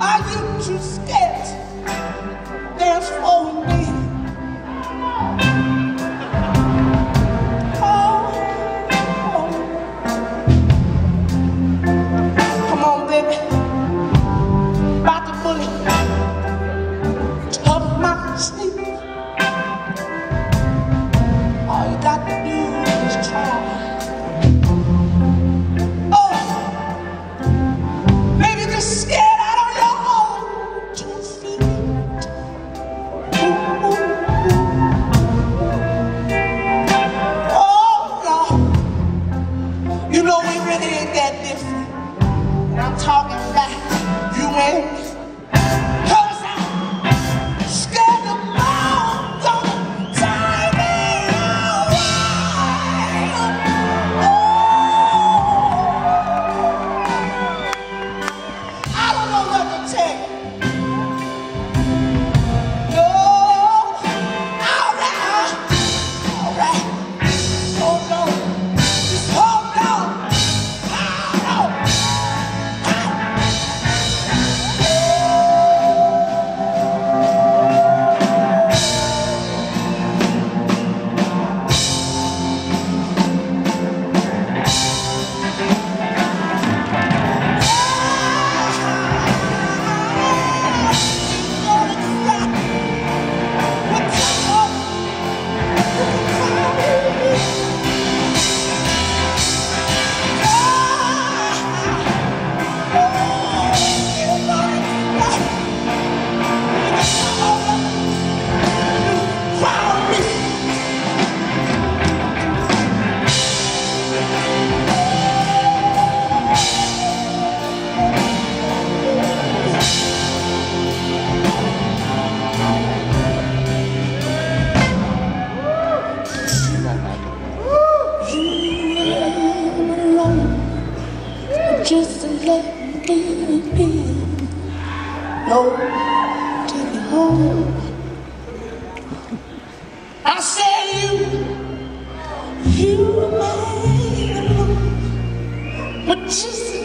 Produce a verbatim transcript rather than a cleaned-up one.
Are you too scared to dance for me? Oh, oh. Come on, baby. About the bullet up my sleep. All you got to do is try. Oh, maybe just scared. Talking about you ain't just let me be. No, take me home. I said you, you made it, but just